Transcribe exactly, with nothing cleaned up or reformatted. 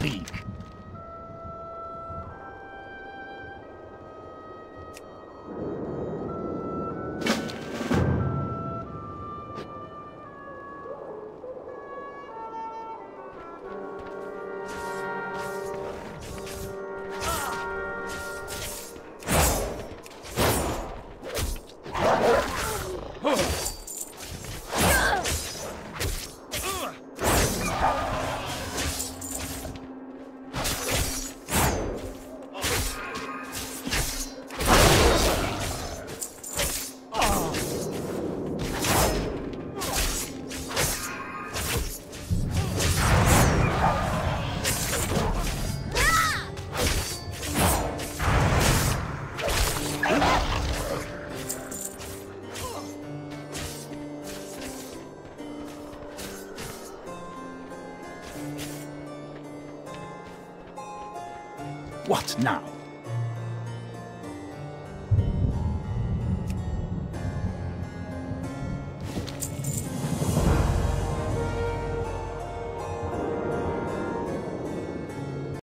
peak. What now?